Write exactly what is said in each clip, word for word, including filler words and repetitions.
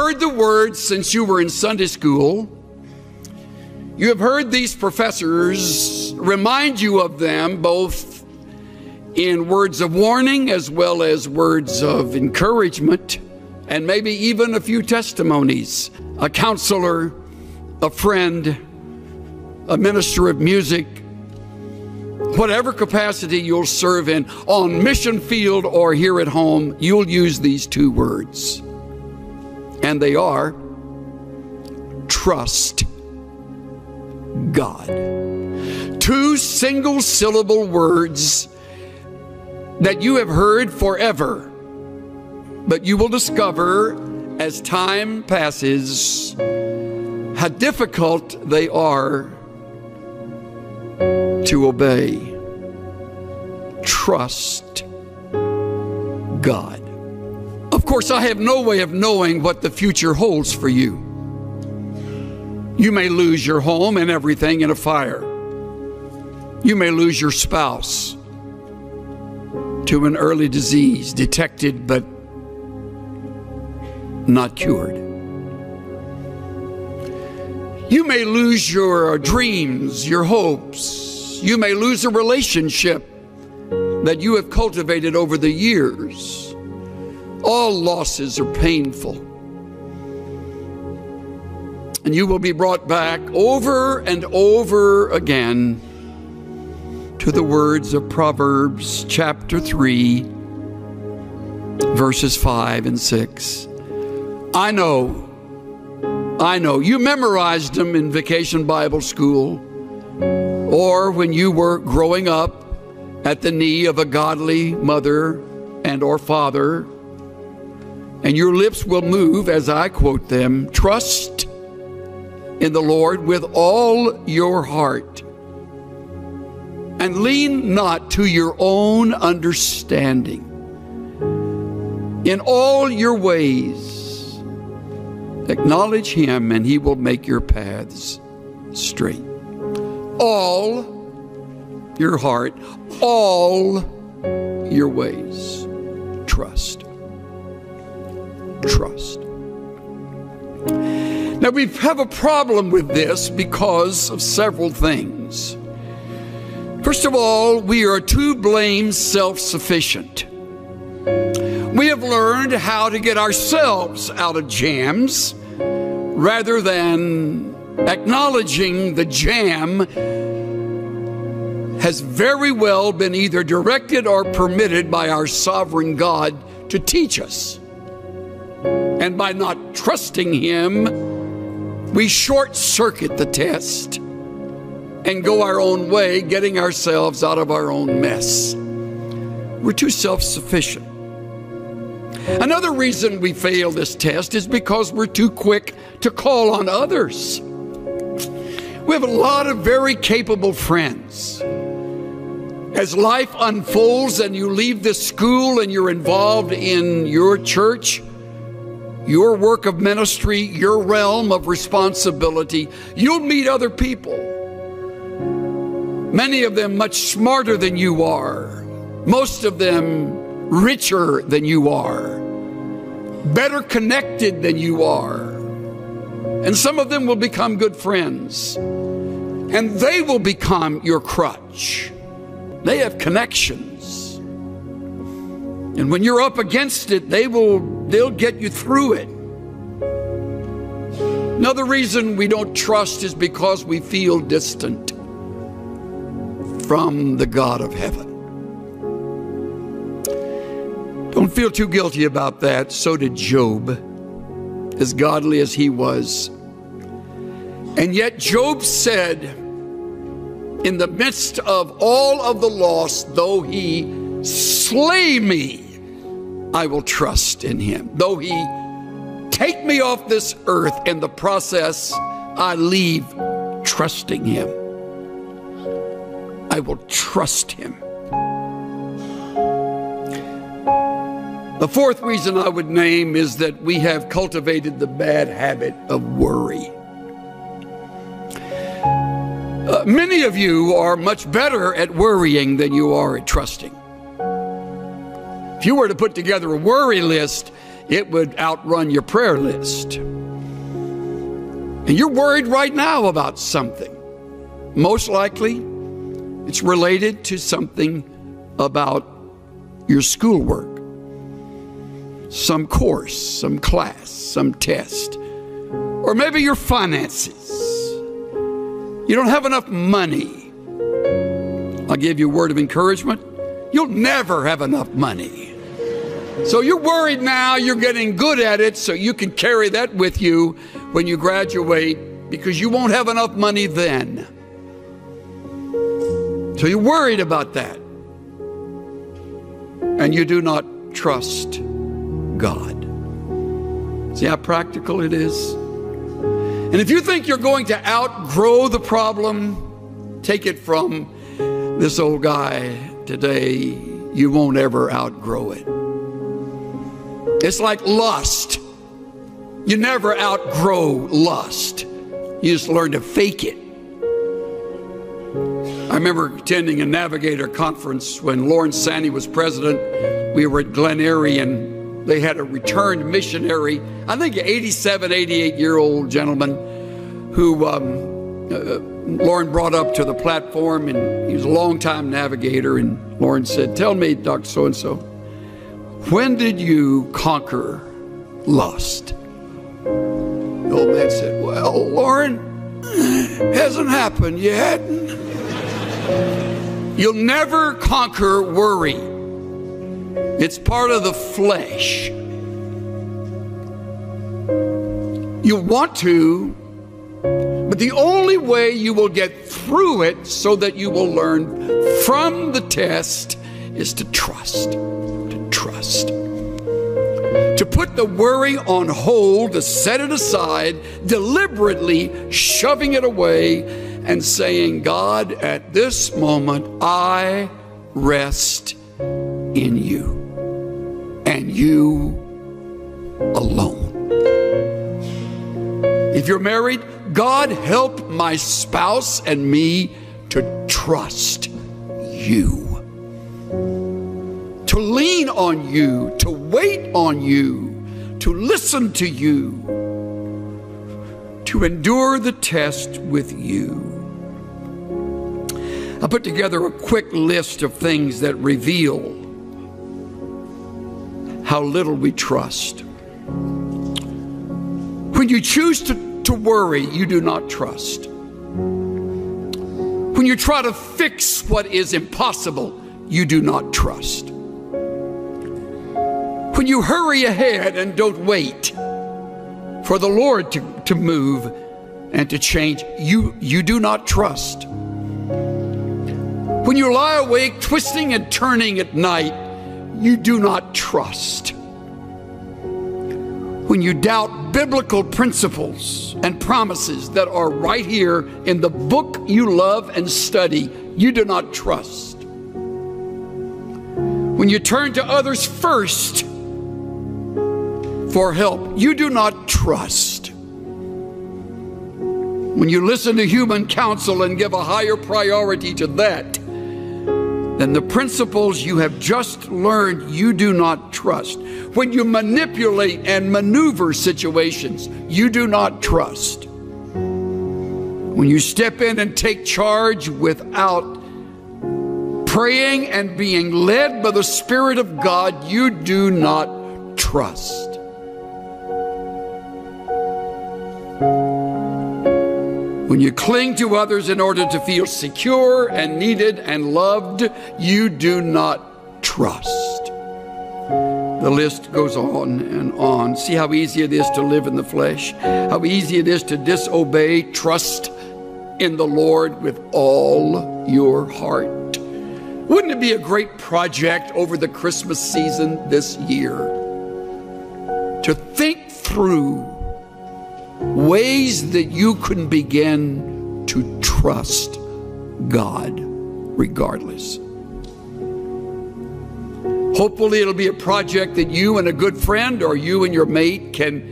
heard the words since you were in Sunday school. You have heard these professors remind you of them, both in words of warning as well as words of encouragement, and maybe even a few testimonies. A counselor, a friend, a minister of music, whatever capacity you'll serve in, on mission field or here at home, you'll use these two words. And they are, trust God. Two single syllable words that you have heard forever, but you will discover as time passes how difficult they are to obey. Trust God. Of course, I have no way of knowing what the future holds for you. You may lose your home and everything in a fire. You may lose your spouse to an early disease, detected but not cured. You may lose your dreams, your hopes. You may lose a relationship that you have cultivated over the years. All losses are painful. And you will be brought back over and over again to the words of Proverbs chapter three, verses five and six. I know, I know. You memorized them in Vacation Bible School or when you were growing up at the knee of a godly mother and or father. And your lips will move as I quote them. Trust in the Lord with all your heart, and lean not to your own understanding. In all your ways, acknowledge him, and he will make your paths straight. All your heart, all your ways, trust. Trust. Now, we have a problem with this because of several things. First of all, we are to blame self-sufficient. We have learned how to get ourselves out of jams rather than acknowledging the jam has very well been either directed or permitted by our sovereign God to teach us. And by not trusting him, we short-circuit the test and go our own way, getting ourselves out of our own mess. We're too self-sufficient. Another reason we fail this test is because we're too quick to call on others. We have a lot of very capable friends. As life unfolds and you leave this school and you're involved in your church, your work of ministry, your realm of responsibility, you'll meet other people. Many of them much smarter than you are. Most of them richer than you are. Better connected than you are. And some of them will become good friends. And they will become your crutch. They have connections. And when you're up against it, they will They'll get you through it. Another reason we don't trust is because we feel distant from the God of heaven. Don't feel too guilty about that. So did Job, as godly as he was. And yet Job said, in the midst of all of the loss, though he slay me, I will trust in him. Though he take me off this earth, in the process I leave trusting him. I will trust him. The fourth reason I would name is that we have cultivated the bad habit of worry. Uh, many of you are much better at worrying than you are at trusting. If you were to put together a worry list, it would outrun your prayer list. And you're worried right now about something. Most likely, it's related to something about your schoolwork, some course, some class, some test, or maybe your finances. You don't have enough money. I'll give you a word of encouragement. You'll never have enough money. So you're worried now, you're getting good at it, so you can carry that with you when you graduate, because you won't have enough money then. So you're worried about that. And you do not trust God. See how practical it is? And if you think you're going to outgrow the problem, take it from this old guy today, you won't ever outgrow it. It's like lust. You never outgrow lust. You just learn to fake it. I remember attending a Navigator conference when Lawrence Sanney was president. We were at Glen Erie, and they had a returned missionary, I think an eighty-seven, eighty-eight-year-old gentleman who um, uh, Lauren brought up to the platform, and he was a long-time Navigator, and Lauren said, "Tell me, Doctor So-and-so, when did you conquer lust?" The old man said, "Well, Lauren, it hasn't happened yet." You'll never conquer worry. It's part of the flesh. You want to, but the only way you will get through it so that you will learn from the test is to trust, to trust. To put the worry on hold, to set it aside, deliberately shoving it away and saying, "God, at this moment, I rest in you. And you alone." If you're married, "God, help my spouse and me to trust you, to lean on you, to wait on you, to listen to you, to endure the test with you." I put together a quick list of things that reveal how little we trust. When you choose to, to worry, you do not trust. When you try to fix what is impossible, you do not trust. When you hurry ahead and don't wait for the Lord to, to move and to change, you, you do not trust. When you lie awake, twisting and turning at night, you do not trust. When you doubt biblical principles and promises that are right here in the book you love and study, you do not trust. When you turn to others first for help, you do not trust. When you listen to human counsel and give a higher priority to that then the principles you have just learned, you do not trust. When you manipulate and maneuver situations, you do not trust. When you step in and take charge without praying and being led by the Spirit of God, you do not trust. When you cling to others in order to feel secure and needed and loved, you do not trust. The list goes on and on. See how easy it is to live in the flesh, how easy it is to disobey. Trust in the Lord with all your heart. Wouldn't it be a great project over the Christmas season this year to think through ways that you can begin to trust God regardless? Hopefully it'll be a project that you and a good friend or you and your mate can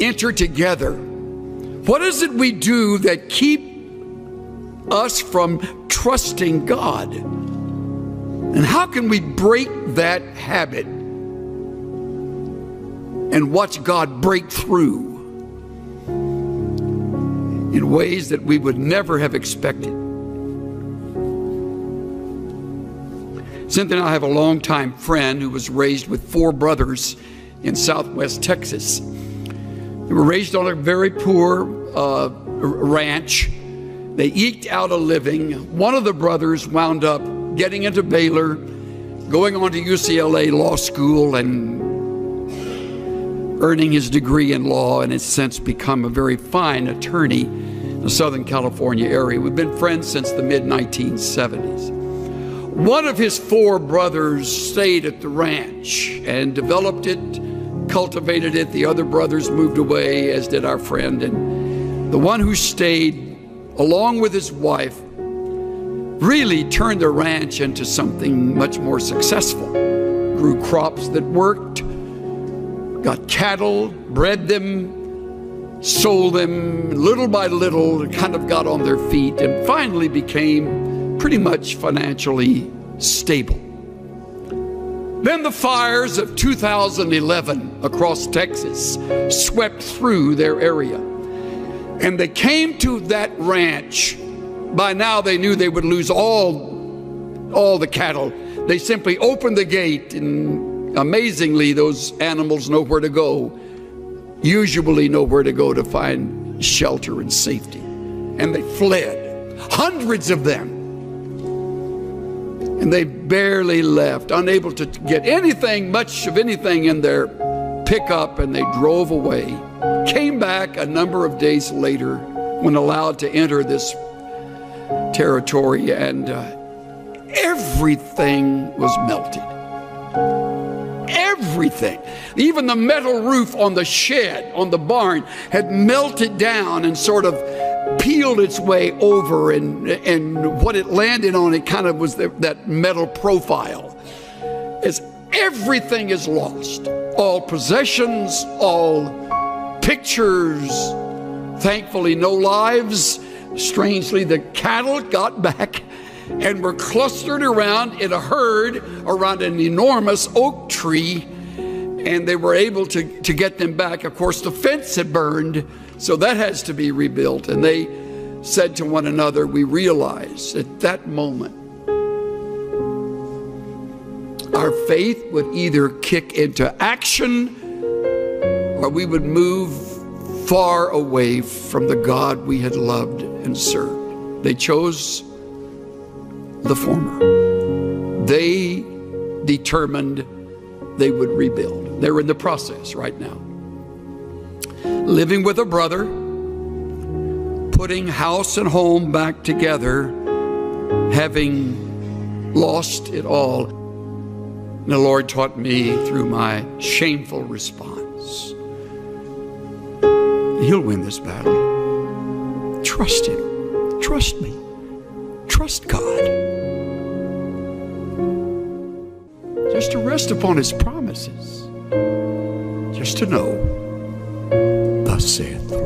enter together. What is it we do that keep us from trusting God? And how can we break that habit? and watch God break through in ways that we would never have expected. Cynthia and I have a longtime friend who was raised with four brothers in southwest Texas. They were raised on a very poor uh, ranch. They eked out a living. One of the brothers wound up getting into Baylor, going on to U C L A Law School, and earning his degree in law, and has since become a very fine attorney in the Southern California area. We've been friends since the mid nineteen seventies. One of his four brothers stayed at the ranch and developed it, cultivated it. The other brothers moved away, as did our friend. And the one who stayed, along with his wife, really turned the ranch into something much more successful. Grew crops that worked, got cattle, bred them, sold them, little by little, kind of got on their feet, and finally became pretty much financially stable. Then the fires of two thousand eleven across Texas swept through their area, and they came to that ranch. By now they knew they would lose all, all the cattle. They simply opened the gate, and amazingly those animals know where to go, usually know where to go to find shelter and safety. And they fled, hundreds of them. And they barely left, unable to get anything, much of anything in their pickup, and they drove away. Came back a number of days later when allowed to enter this territory, and uh, everything was melted. Everything. Even the metal roof on the shed, on the barn, had melted down and sort of peeled its way over, and and what it landed on, it kind of was the, that metal profile. It's, everything is lost. All possessions, all pictures, thankfully no lives. Strangely, the cattle got back and were clustered around in a herd around an enormous oak tree, and they were able to, to get them back. Of course, the fence had burned, so that has to be rebuilt. And they said to one another, we realized at that moment our faith would either kick into action or we would move far away from the God we had loved and served. They chose the former. They determined they would rebuild. They're in the process right now. Living with a brother, putting house and home back together, having lost it all. And the Lord taught me through my shameful response, he'll win this battle. Trust him. Trust me. Trust God. Just to rest upon his promises. Just to know, saith